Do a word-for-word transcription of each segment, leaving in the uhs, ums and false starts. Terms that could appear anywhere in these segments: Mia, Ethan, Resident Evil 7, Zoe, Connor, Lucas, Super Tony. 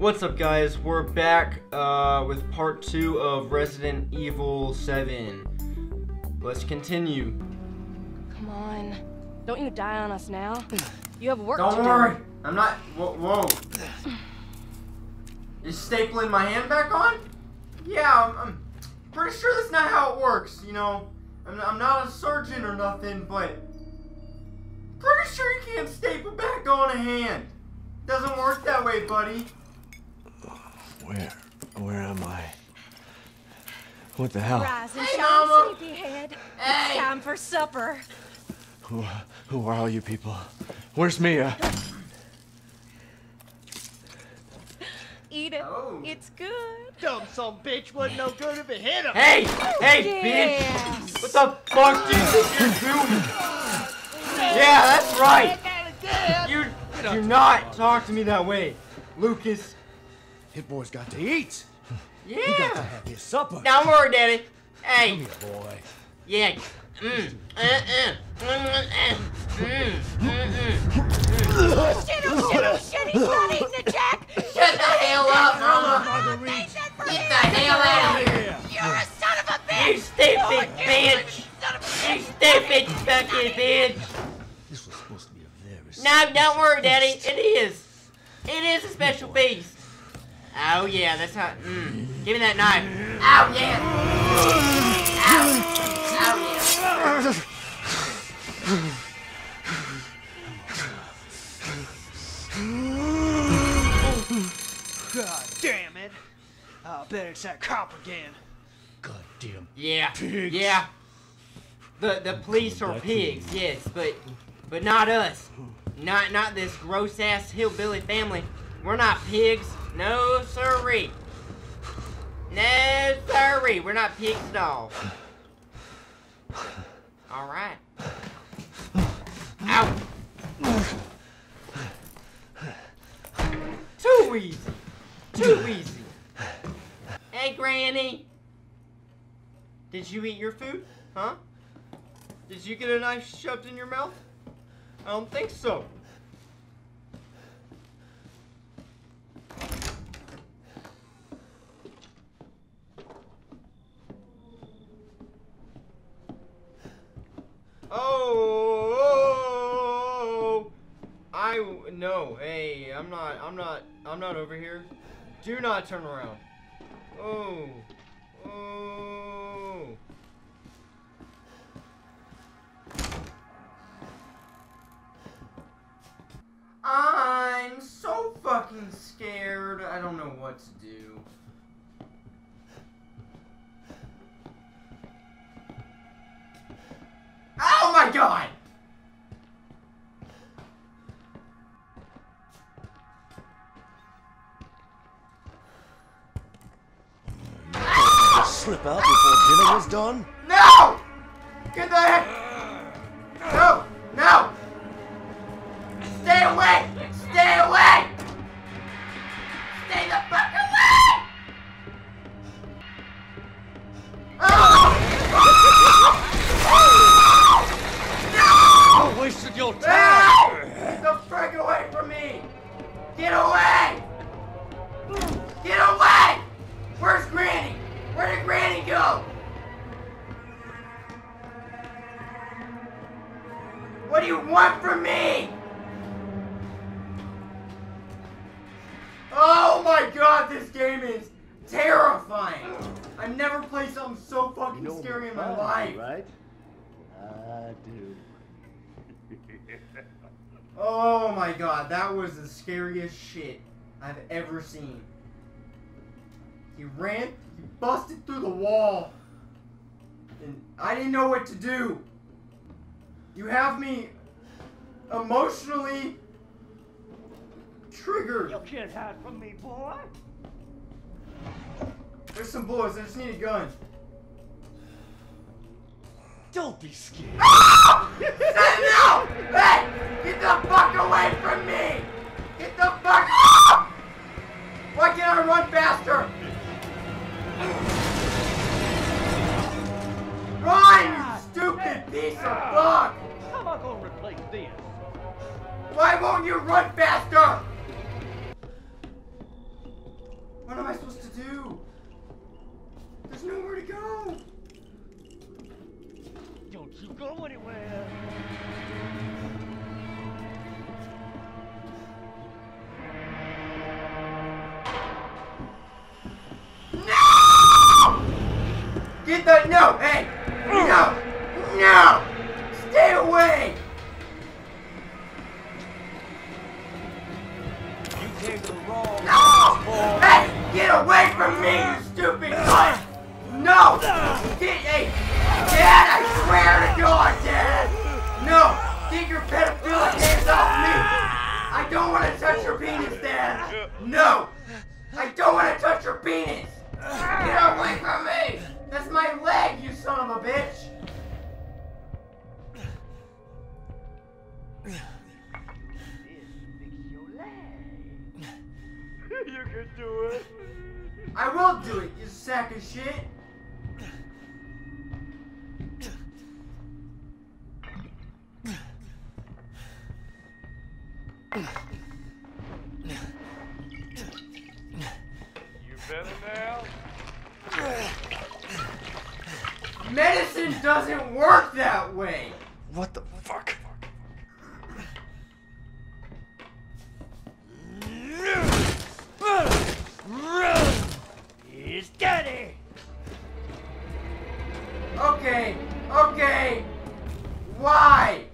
What's up, guys? We're back uh, with part two of Resident Evil seven. Let's continue. Come on. Don't you die on us now. You have work Don't to do. Don't worry. I'm not... Whoa. whoa. Is stapling my hand back on? Yeah, I'm, I'm pretty sure that's not how it works, you know. I'm, I'm not a surgeon or nothing, but... Pretty sure you can't staple back on a hand. Doesn't work that way, buddy. Where? Where am I? What the hell? Rise and hey, shine, Mama. Sleepyhead. Hey. It's time for supper. Who, who are all you people? Where's Mia? Eat it. Oh. It's good. Dumb son of a bitch wasn't no good if it hit him. Hey! Oh, hey, yeah. Bitch! What the fuck do you think you're doing? Yeah, that's right. You do not talk to me that way, Lucas. Hit boy's got to eat. Yeah. He got to have his supper. Don't worry, Daddy. Hey. Come here, boy. Yeah. Mm. Uh-uh. Mm-mm. Mm. Oh, shit, oh, shit, oh, shit. He's not eating the jack. Shut the hell up, Mama. Get the hell out of here. You're a son of a bitch. You stupid bitch. You stupid fucking bitch. This was supposed to be a very... No, don't worry, Daddy. It is. It is a special beast. Oh yeah, that's how. Mm. Give me that knife. Oh yeah. Ow. Ow, yeah. God damn it! I bet it's that cop again. God damn. Yeah. Pigs. Yeah. The the police are pigs, yes, but but not us. Not not this gross ass hillbilly family. We're not pigs. No, sirree. No, sirree. We're not pigs at all. All right. Ow. Too easy. Too easy. Hey, Granny. Did you eat your food? Huh? Did you get a knife shoved in your mouth? I don't think so. Oh, I no. Hey, I'm not. I'm not. I'm not over here. Do not turn around. Oh, oh. I'm so fucking scared. I don't know what to do. Oh my God! Slip out before dinner was done? No! Get the heck! No! No! Stay away! Stay away! Stay the fuck away! Oh! Wasted your time! No! Don't break away from me! Get away! Get away! Where's Granny? Where did Granny go? What do you want from me? Oh my God, this game is terrifying! I've never played something so fucking you know scary in my life. Right? I do. Oh my God, that was the scariest shit I've ever seen. He ran, he busted through the wall, and I didn't know what to do. You have me emotionally triggered. You can't hide from me, boy. There's some bullets, I just need a gun. Don't be scared. Ah! No! Hey! Get the fuck away from me! Get the fuck off! Why can't I run faster? Run, you stupid piece of fuck! How am I gonna replace this? Why won't you run faster? What am I supposed to do? There's nowhere to go! Don't you go anywhere! No! Get the- no! Hey! No! No! Stay away! You came to the wrong- No! Hey! Get away from me, you stupid cunt! No! Get, hey! Dad, I swear to God, Dad! No! Get your pedophilic hands off me! I don't want to touch your penis, Dad! No! I don't want to touch your penis! Get away from me! That's my leg, you son of a bitch! You can do it. I will do it, you sack of shit. You better now? Medicine doesn't work that way. What the fuck? He's daddy! Okay, okay. Why?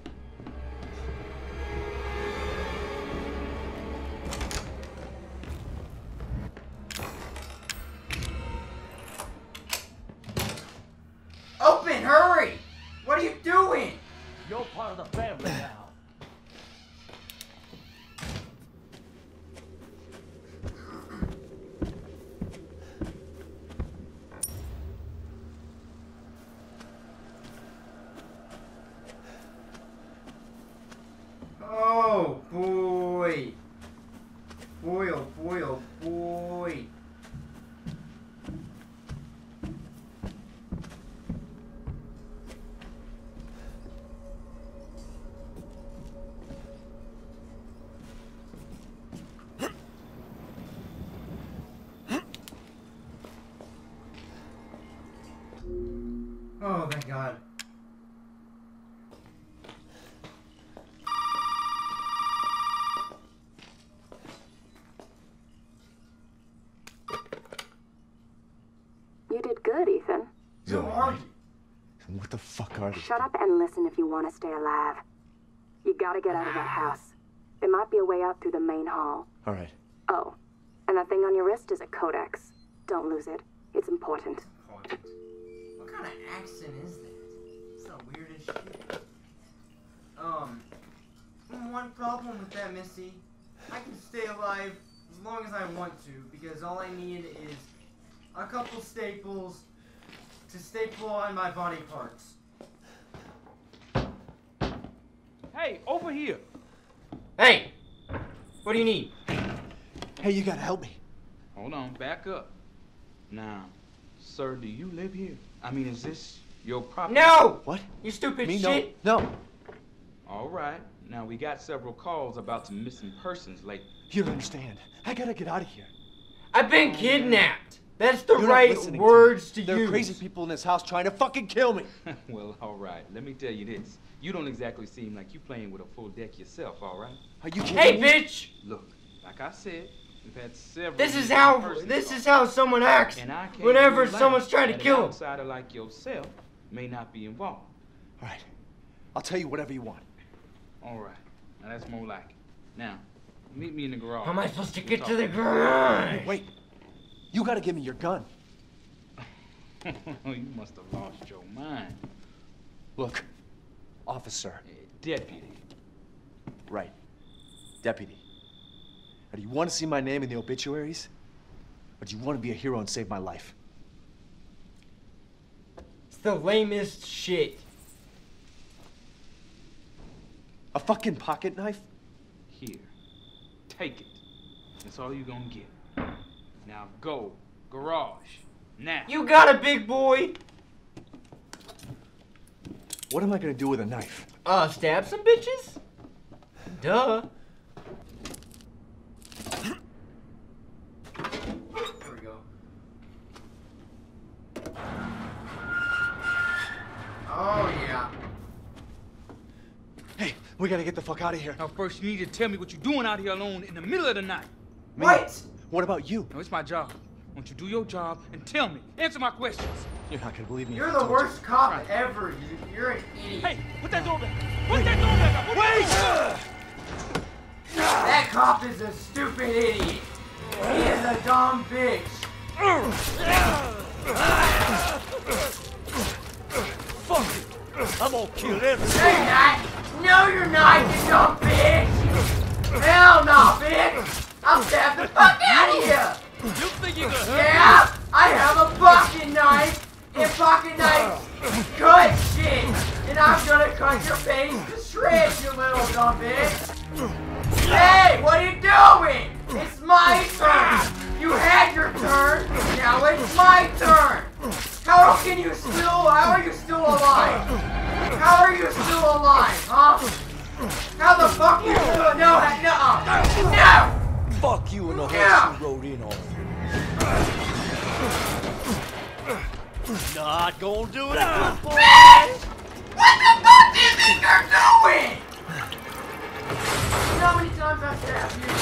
Open, hurry! What are you doing? You're part of the family now. Shut up and listen if you want to stay alive. You gotta get out of that house. There might be a way out through the main hall. All right. Oh, and that thing on your wrist is a codex. Don't lose it. It's important. Important. What kind of accent is that? It's the weirdest shit. Um, one problem with that, Missy. I can stay alive as long as I want to, because all I need is a couple staples to staple on my body parts. Hey, over here. Hey, what do you need? Hey, you gotta help me. Hold on, back up. Now, sir, do you live here? I mean, is this your property? No! What? You stupid me? Shit. No, no. All right, now we got several calls about some missing persons lately. You don't understand. I gotta get out of here. I've been kidnapped. That's the You're right words to, to use. There are crazy people in this house trying to fucking kill me. Well, all right. Let me tell you this. You don't exactly seem like you playing with a full deck yourself, all right? Are you kidding me? Hey, bitch! Look, like I said, we've had several... This is how this is how someone acts whenever someone's trying to kill them. An outsider like yourself may not be involved. All right. I'll tell you whatever you want. All right. Now, that's more like it. Now, meet me in the garage. How am I supposed to get to the garage? Wait. You gotta give me your gun. You must have lost your mind. Look, officer. Deputy. Right, deputy. Now, do you want to see my name in the obituaries? Or do you want to be a hero and save my life? It's the lamest shit. A fucking pocket knife? Here, take it. That's all you're gonna get. Now go, garage, now. You got it, big boy. What am I gonna do with a knife? Uh, stab some bitches? Duh. We gotta get the fuck out of here. Now, first, you need to tell me what you're doing out here alone in the middle of the night. What? What about you? No, it's my job. Won't you do your job and tell me? Answer my questions. You're not gonna believe me. You're the worst cop ever, dude. You're an idiot. Hey, put that door back. Put that door back up. Wait! That cop is a stupid idiot. He is a dumb bitch. Fuck it. I'm gonna kill everything. No, you're not. No, you're not, you dumb bitch. Hell no, bitch. I'll stab the fuck out of you. You think you could? Yeah, I have a fucking knife, and fucking knives cut shit, and I'm gonna cut your face to shreds, you little dumb bitch. Hey, what are you doing? It's my turn. You had your turn. Now it's my turn. How can you still? How are you still alive? How are you still alive, huh? How the fuck are you still? No, no, no. Fuck you and the horse you rode in on. Not gonna do it, uh, boy. Bitch! What the fuck do you think you're doing? You know how many times I stabbed you?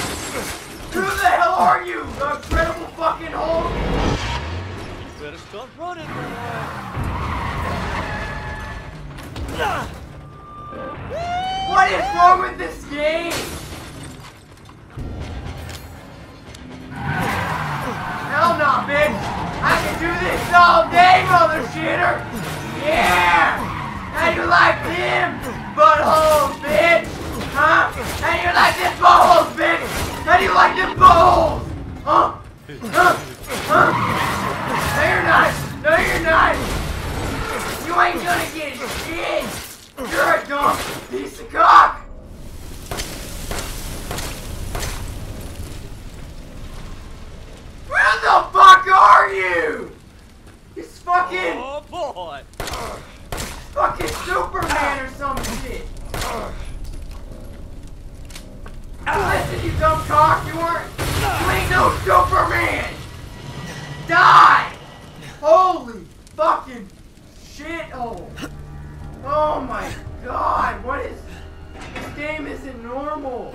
Who the hell are you, the incredible fucking Hulk? You better start running, man. What is wrong with this game? Hell no, bitch! I can do this all day, mother shitter! Yeah! How you like them buttholes, bitch? Huh? How you like them buttholes, bitch? How do you like them buttholes? Huh? Huh? Huh? No, you're not! No, you're not! You ain't gonna get shit! You're a dumb piece of cock! Where the fuck are you? It's fucking... Oh boy! Uh, fucking Superman or some shit! Uh, Listen, you dumb cock, you weren't... You ain't no Superman! Die! Holy fucking shithole! Oh my god, what is... This game isn't normal!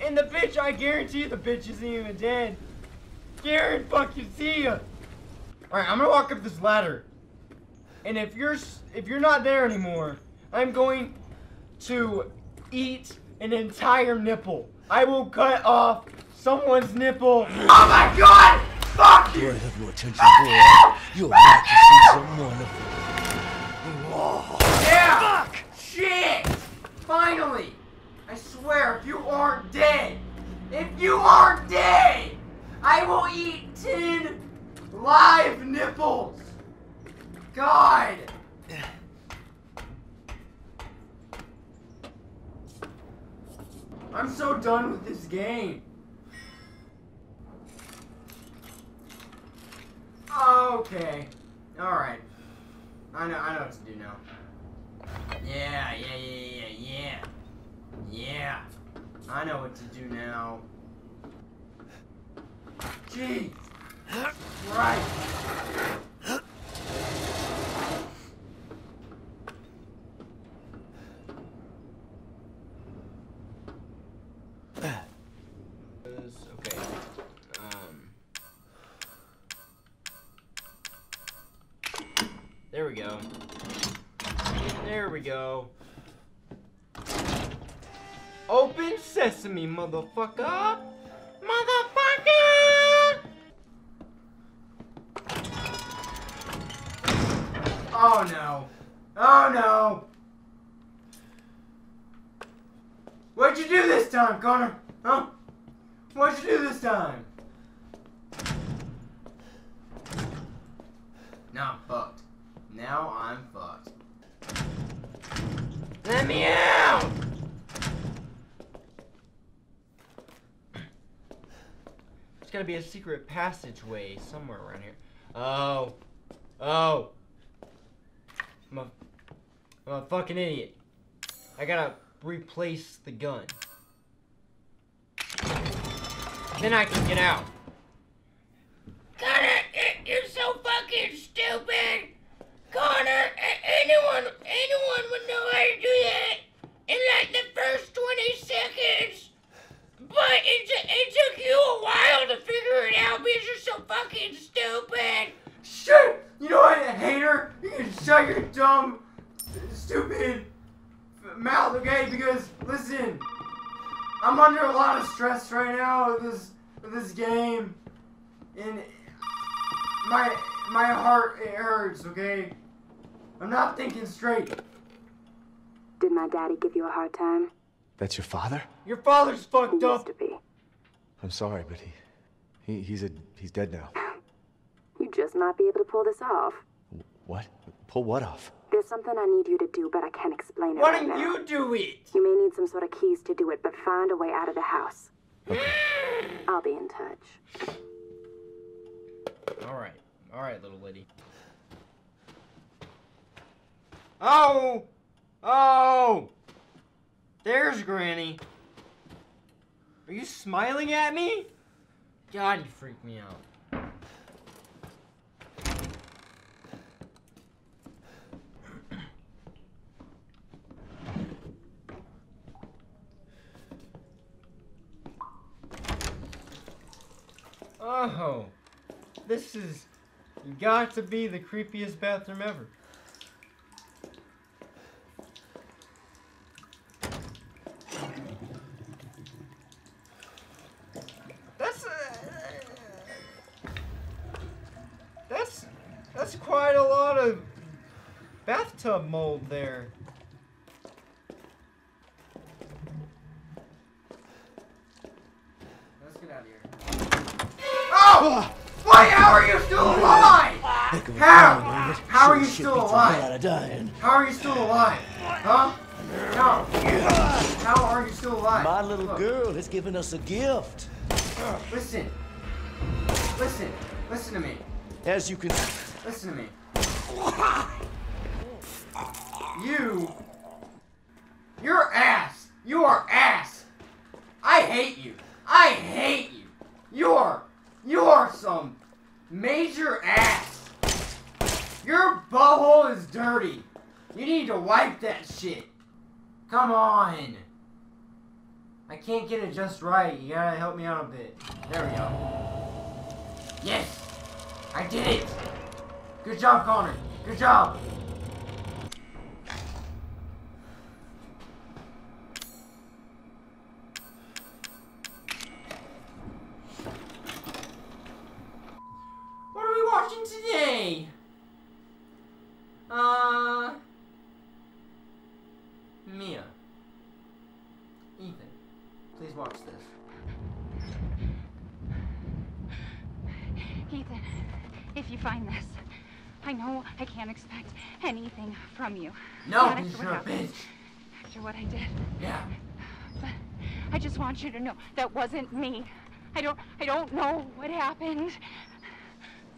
And the bitch, I guarantee you the bitch isn't even dead. Karen, fucking see ya. Alright, I'm gonna walk up this ladder. And if you're if you're not there anymore, I'm going to eat an entire nipple. I will cut off someone's nipple. Oh my god! Fuck you! You have no attention, boy. You're about to see someone. Oh. Yeah! Fuck! Shit! Finally! I swear, if you aren't dead, if you aren't dead, I will eat ten live nipples. God. I'm so done with this game. Okay. All right. I know. I know what to do now. Yeah. Yeah. Yeah. Yeah. Yeah. Yeah, I know what to do now. Jeez, right. Okay. Um. There we go. There we go. Open sesame, motherfucker! Motherfucker! Oh no. Oh no! What'd you do this time, Connor? Huh? What'd you do this time? Now I'm fucked. Now I'm fucked. Let me out! There's gotta be a secret passageway somewhere around here. Oh. Oh. I'm a, I'm a fucking idiot. I gotta replace the gun. Then I can get out. Connor, you're so fucking stupid! Connor! anyone, anyone would know how to do that in like the first twenty seconds. But it, it took you a while to figure it out because you're so fucking stupid. Shit! You know what, hater? You can shut your dumb, stupid mouth, okay? Because, listen, I'm under a lot of stress right now with this, with this game. And my, my heart, it hurts, okay? I'm not thinking straight. Did my daddy give you a hard time? That's your father? Your father's fucked up. He used to be. I'm sorry, but he, he he's a he's dead now. You just might be able to pull this off. What? Pull what off? There's something I need you to do, but I can't explain it. Why right don't now. you do it? You may need some sort of keys to do it, but find a way out of the house. Okay. I'll be in touch. All right, all right, little lady. Oh, oh. There's Granny. Are you smiling at me? God, you freaked me out. Oh, this is got to be the creepiest bathroom ever. Bathtub mold there. Let's get out of here. Oh! Why? How are you still alive? How? How are you still alive? How are you still alive? Huh? No. How are you still alive? My little girl is giving us a gift. Listen. Listen. Listen to me. As you can. Listen to me. You, you're ass. You are ass. I hate you. I hate you. You're, you're some major ass. Your butthole is dirty. You need to wipe that shit. Come on. I can't get it just right. You gotta help me out a bit. There we go. Yes, I did it. Good job, Connor. Good job. Uh, Mia, Ethan, please watch this. Ethan, if you find this, I know I can't expect anything from you. No, you sure bitch. After what I did. Yeah. But I just want you to know that wasn't me. I don't. I don't know what happened.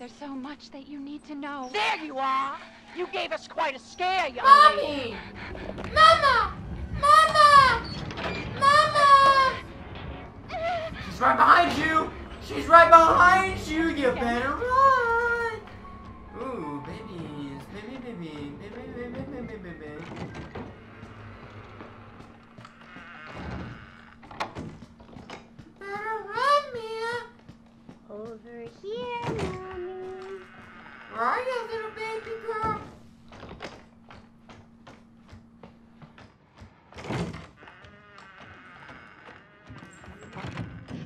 There's so much that you need to know. There you are! You gave us quite a scare, young lady. Mommy! Mama! Mama! Mama! She's right behind you! She's right behind you! You better run! Ooh, babies. Baby, baby. Baby, baby, baby, baby, baby. Better run, Mia! Over here, Mia. Where are you, little baby girl?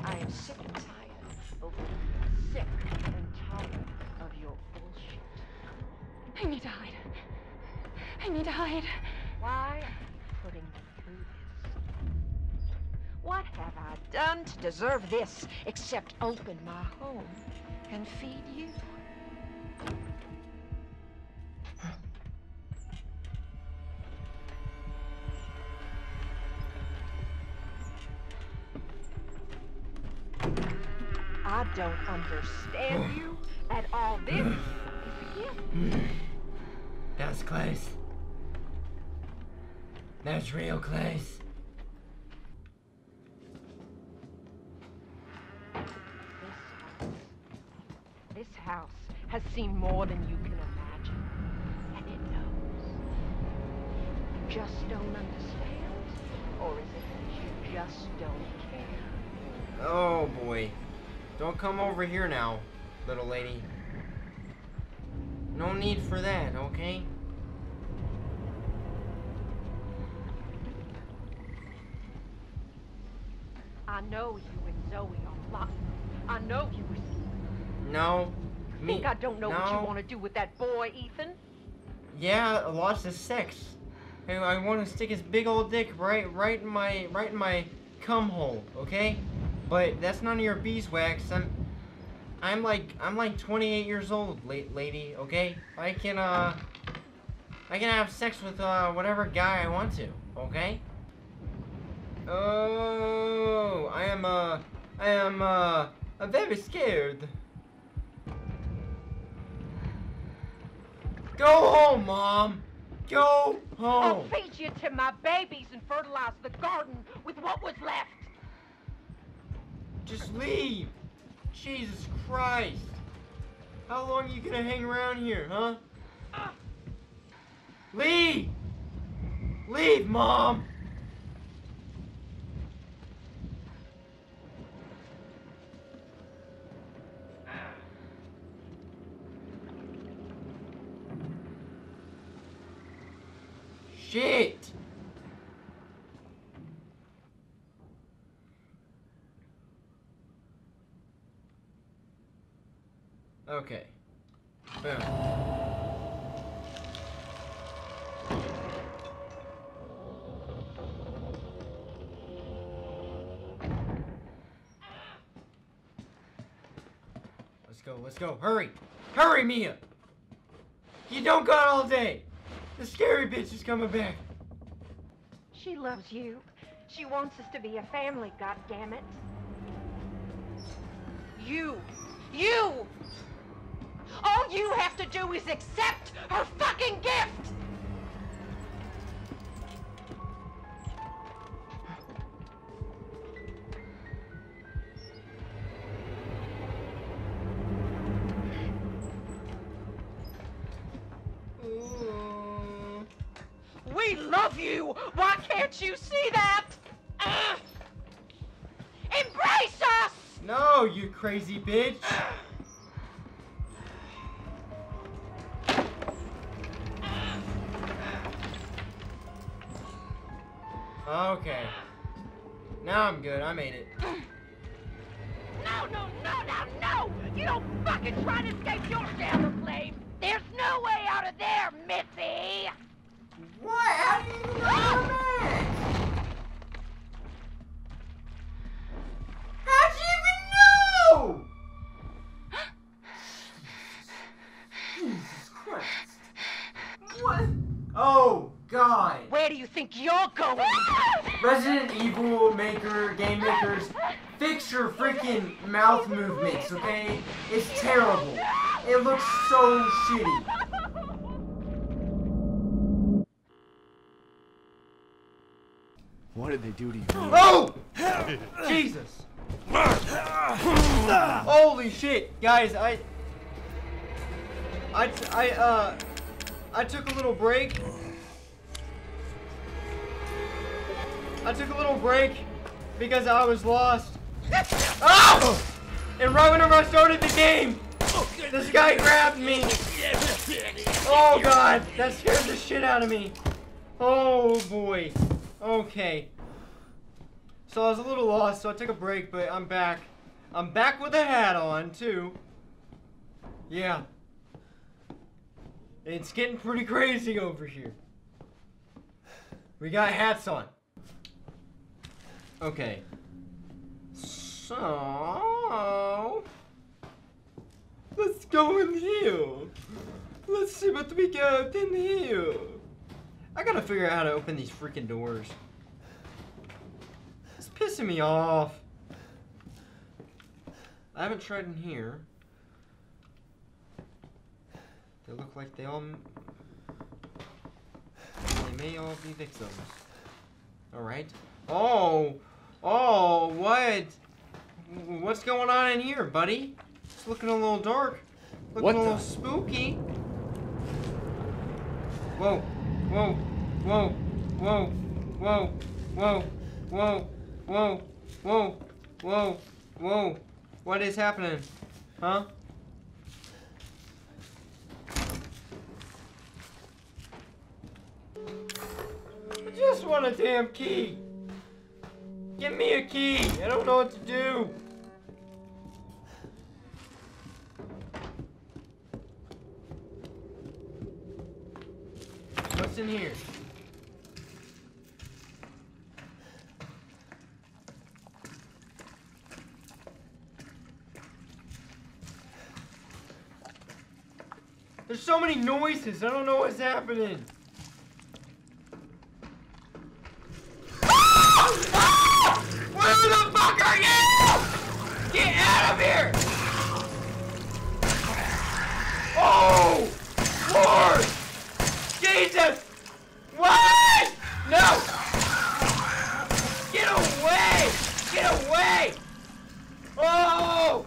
I am sick and tired of sick and tired of your bullshit. I need to hide. I need to hide. Why are you putting me through this? What have I done to deserve this except open my home and feed you? I don't understand you at all. This is a gift. That's close. That's real close. This house, this house has seen more than you can imagine, and it knows. just don't understand? Or is it that you just don't care? Oh boy. Don't come over here now, little lady. No need for that, okay? I know you and Zoe are locked. I know you and... No. Me... think I don't know no. what you want to do with that boy, Ethan? Yeah, lots of sex. Hey, I want to stick his big old dick right, right in my, right in my cum hole, okay? But that's none of your beeswax. I'm, I'm like, I'm like twenty-eight years old, lady. Okay, I can, uh, I can have sex with uh, whatever guy I want to. Okay. Oh, I am, uh, I am, uh, I'm very scared. Go home, Mom. Go home. I'll feed you to my babies and fertilize the garden with what was left. Just leave! Jesus Christ! How long are you gonna hang around here, huh? Uh. Leave! Leave, Mom! Shit! Okay. Boom. Let's go, let's go. Hurry! Hurry, Mia! You don't got all day! The scary bitch is coming back. She loves you. She wants us to be a family, goddammit. You! You! All you have to do is accept her fucking gift! Ooh. We love you! Why can't you see that? Uh. Embrace us! No, you crazy bitch! Okay. Now I'm good. I made it. No, no, no, no, no! You don't fucking try to escape your shadow flame! There's no way out of there, Missy! What? How do you even know that? How'd you even know? Jesus Christ. What? Oh, God. Where do you think you're going? Resident Evil maker, game makers, fix your freaking mouth movements, okay? It's terrible. It looks so shitty. What did they do to you? Oh! Jesus! Holy shit, guys! I, I, I, uh, I took a little break. I took a little break because I was lost. Oh! And right whenever I started the game, this guy grabbed me. Oh God, that scared the shit out of me. Oh boy. Okay. So I was a little lost, so I took a break, but I'm back. I'm back with a hat on too. Yeah. It's getting pretty crazy over here. We got hats on. Okay, so let's go in here. Let's see what we got in here. I gotta figure out how to open these freaking doors. It's pissing me off. I haven't tried in here. They look like they all, they may all be victims. All right. Oh, oh, what? What's going on in here, buddy? It's looking a little dark. Looking what a little spooky. Whoa, whoa, whoa, whoa, whoa, whoa, whoa, whoa, whoa, whoa, whoa. What is happening? Huh? I just want a damn key. Give me a key. I don't know what to do. What's in here? There's so many noises. I don't know what's happening. Where the fuck are you? Get out of here! Oh, Lord! Jesus! What? No! Get away! Get away! Oh!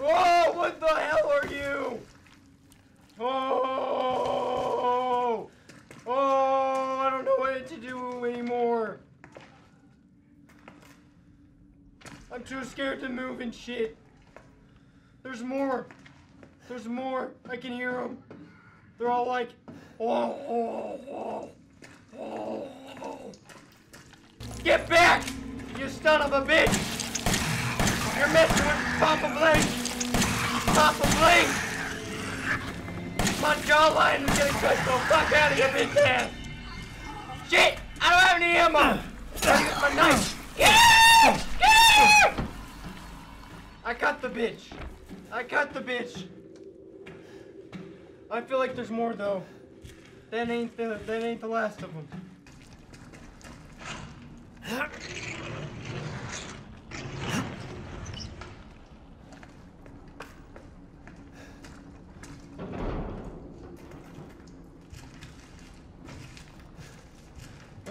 Oh, what the hell are you? Oh! Oh, I don't know what to do anymore. I'm too scared to move and shit. There's more. There's more. I can hear them. They're all like, oh, oh, oh, oh, oh. Get back, you son of a bitch. You're messing with Papa Blake. Papa Blake. My jawline is gonna cut the fuck out of your bitch ass. Shit, I don't have any ammo. I got my knife. Yeah! Yeah! I got the bitch. I got the bitch. I feel like there's more though. That ain't the that ain't the last of them.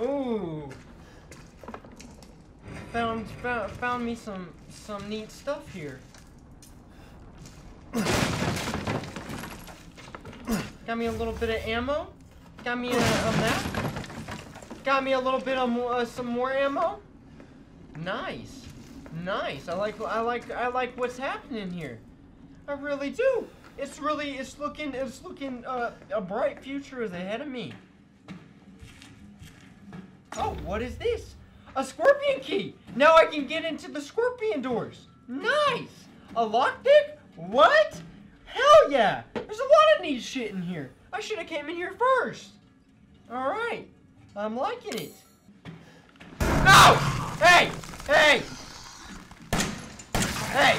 Ooh, found found found me some some neat stuff here. Got me a little bit of ammo. Got me a, a map. Got me a little bit of more, uh, some more ammo. Nice, nice. I like, I like, I like what's happening here. I really do. It's really, it's looking, it's looking. Uh, a bright future is ahead of me. Oh, what is this? A scorpion key. Now I can get into the scorpion doors. Nice. A lockpick? What? Hell yeah! There's a lot of neat shit in here. I should have came in here first. All right, I'm liking it. No! Hey! Hey! Hey!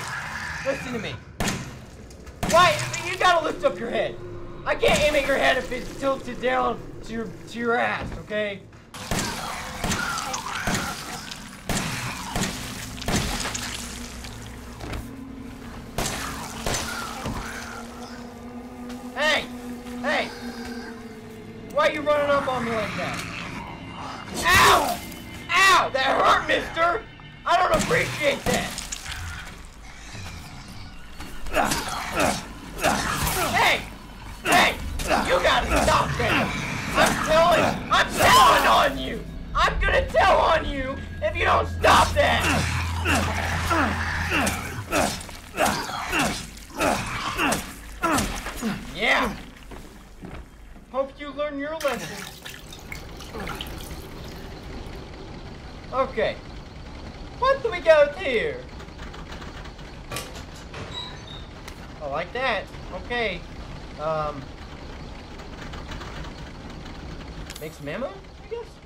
Listen to me. Why? You gotta lift up your head. I can't aim at your head if it's tilted down to your to your ass. Okay? Why are you running up on me like that? Ow! Ow! That hurt, mister! I don't appreciate that! Hey! Hey! You gotta stop that! I'm telling, I'm telling on you! I'm gonna tell on you if you don't stop that! Yeah! Hope you learn your lesson. Okay. What do we got here? I like that. Okay. Um. Make some ammo, I guess?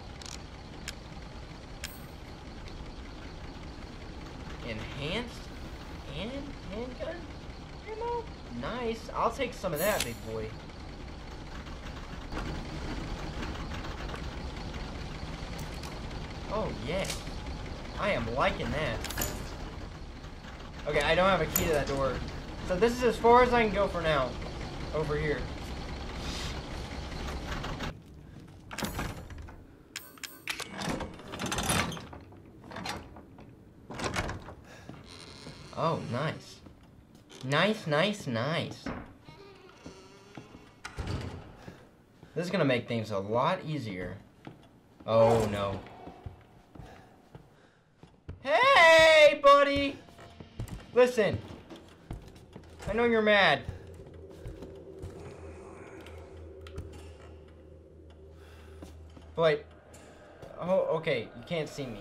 Enhanced and handgun ammo? Nice. I'll take some of that, big boy. Oh yeah, I am liking that. Okay, I don't have a key to that door, so this is as far as I can go for now. Over here. Oh, nice, nice, nice, nice. This is gonna make things a lot easier. Oh no. Hey, buddy! Listen. I know you're mad. But, oh, okay, you can't see me.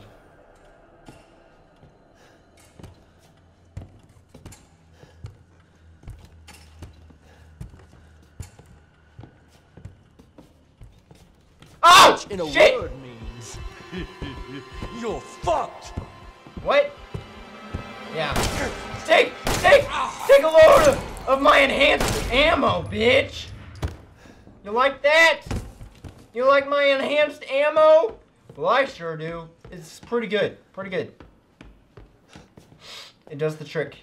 Ouch! In a shit. Word means you're fucked. What? Yeah. Take, take, take a load of, of my enhanced ammo, bitch. You like that? You like my enhanced ammo? Well, I sure do. It's pretty good. Pretty good. It does the trick.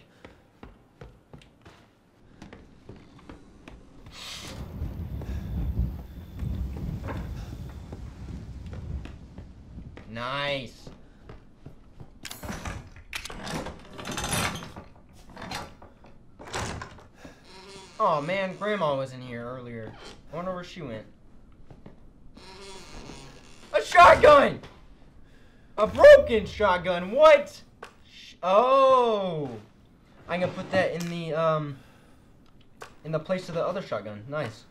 Nice. Oh man, Grandma was in here earlier. I wonder where she went. A shotgun! A broken shotgun, what? Sh oh! I'm gonna put that in the, um, in the place of the other shotgun, nice.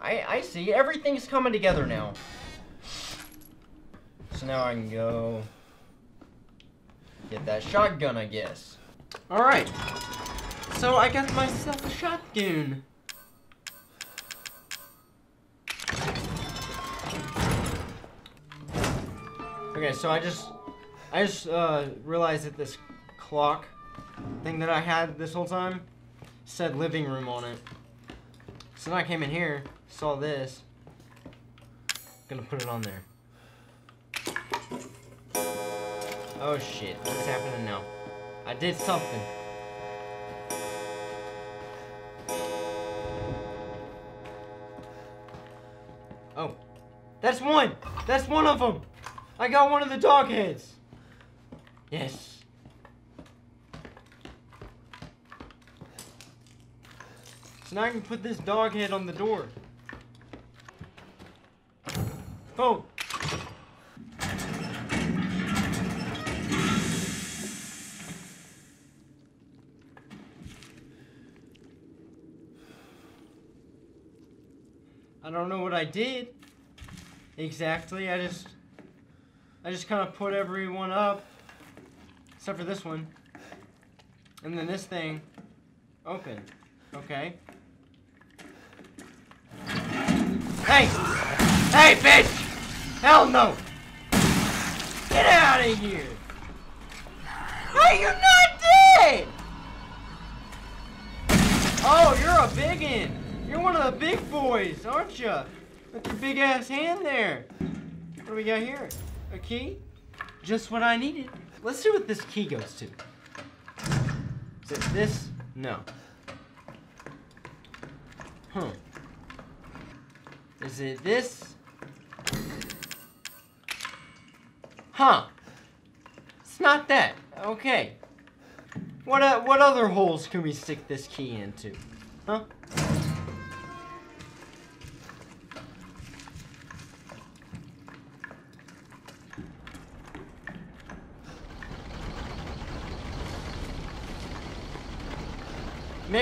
I, I see, everything's coming together now. So now I can go get that shotgun, I guess. Alright, so I got myself a shotgun. Okay, so I just, I just uh, realized that this clock thing that I had this whole time said living room on it. So then I came in here, saw this, gonna put it on there. Oh shit, what's happening now? I did something. Oh, that's one, that's one of them. I got one of the dog heads. Yes. So now I can put this dog head on the door. Oh. I don't know what I did. Exactly, I just... I just kind of put everyone up, except for this one, and then this thing, open, okay? Hey! Hey, bitch! Hell no! Get out of here! Hey, you're not dead! Oh, you're a biggin! You're one of the big boys, aren't you? With your big ass hand there. What do we got here? A key? Just what I needed. Let's see what this key goes to. Is it this? No. Huh. Is it this? Huh. It's not that. Okay. What uh, what other holes can we stick this key into? Huh?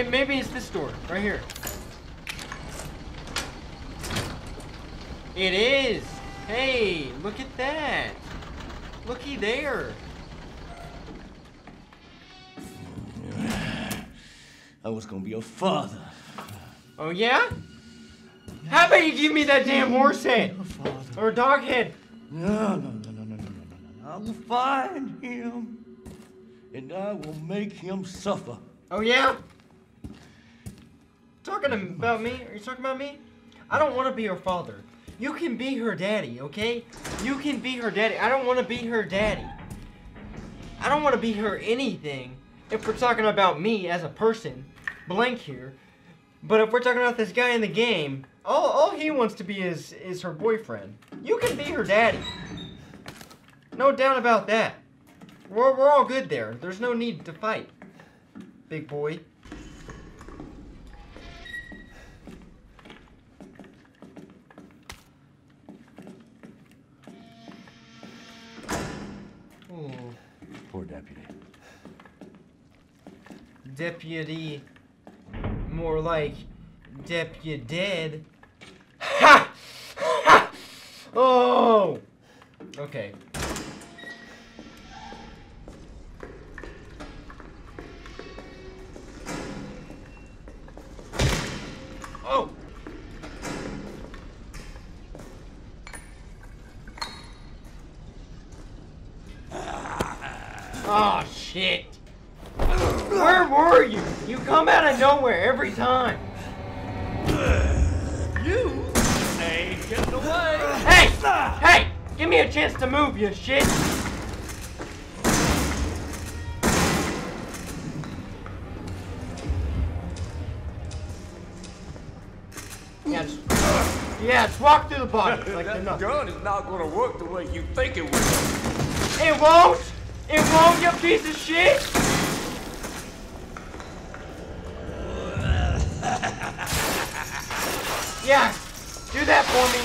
Maybe it's this door, right here. It is! Hey, look at that! Looky there! I was gonna be a father. Oh yeah? How about you give me that damn horse head? Or dog head? No, no, no, no, no, no, no. I will find him, and I will make him suffer. Oh yeah? Talking about me? Are you talking about me? I don't want to be her father. You can be her daddy, okay? You can be her daddy. I don't want to be her daddy. I don't want to be her anything. If we're talking about me as a person, blank here. But if we're talking about this guy in the game, all, all he wants to be is, is her boyfriend. You can be her daddy. No doubt about that. We're, we're all good there. There's no need to fight, big boy. deputy. Deputy. More like deputy dead. Ha! Ha! Oh! Okay. Oh! Oh, shit. Where were you? You come out of nowhere every time. You ain't getting away. Hey! Hey! Give me a chance to move, you shit. Yeah, just, yeah, just walk through the body. Like that gun is not going to work the way you think it will. It won't? It won't, you piece of shit? Yeah, do that for me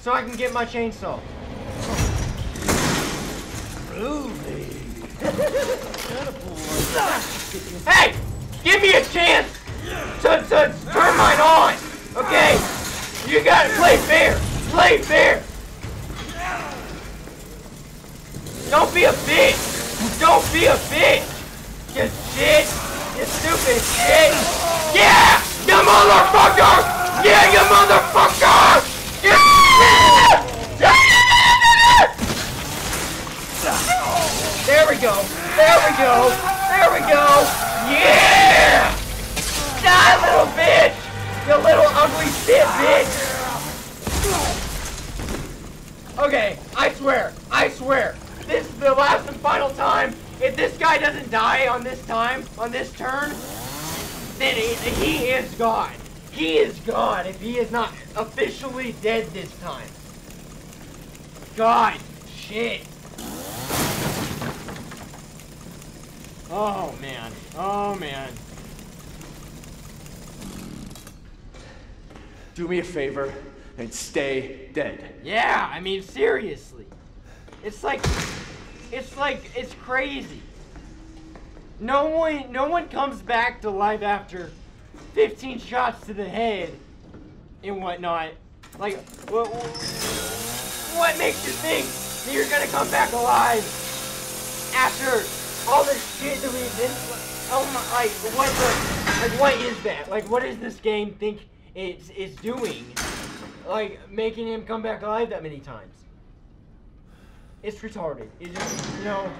so I can get my chainsaw. Rudy. Hey! Give me a chance to, to turn mine on! Okay? You gotta play fair! Play fair! Don't be a bitch! Don't be a bitch! You shit! You stupid shit! Yeah! You motherfucker! Yeah, you motherfucker! You there we go! There we go! There we go! Yeah! Die, little bitch! You little ugly shit, bitch! Okay, I swear! I swear! This is the last and final time. If this guy doesn't die on this time, on this turn, then he, he is God. He is God if he is not officially dead this time. God, shit. Oh, man. Oh, man. Do me a favor and stay dead. Yeah, I mean, seriously. It's like, it's like, it's crazy. No one, no one comes back to life after fifteen shots to the head and whatnot. Like, what, what makes you think that you're gonna come back alive after all this shit that we've been? Oh my, like, what the, like, what is that? Like, what does this game think it's, it's doing? Like, making him come back alive that many times? It's retarded. It just, you know,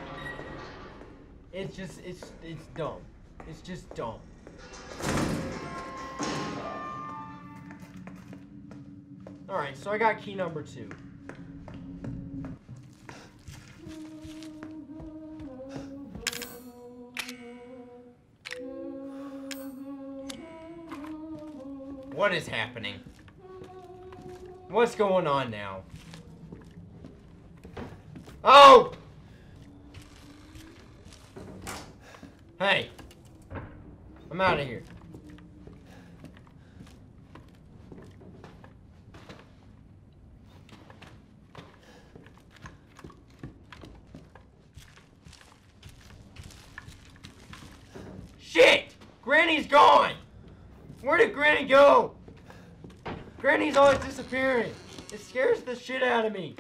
it's just, it's, it's dumb. It's just dumb. All right, so I got key number two. What is happening? What's going on now? Oh! Hey. I'm out of here. Shit! Granny's gone! Where did Granny go? Granny's always disappearing. It scares the shit out of me.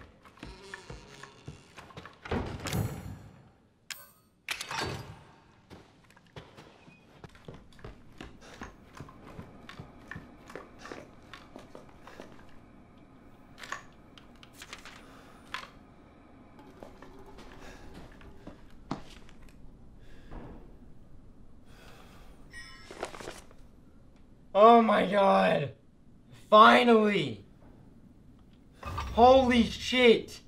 Oh my god! Finally! Holy shit!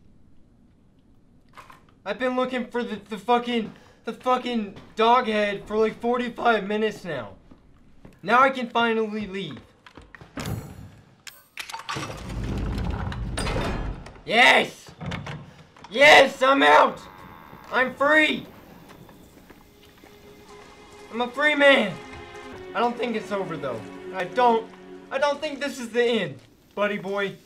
I've been looking for the, the fucking, the fucking dog head for like forty-five minutes now. Now I can finally leave. Yes! Yes! I'm out! I'm free! I'm a free man! I don't think it's over though. I don't, I don't think this is the end, buddy boy.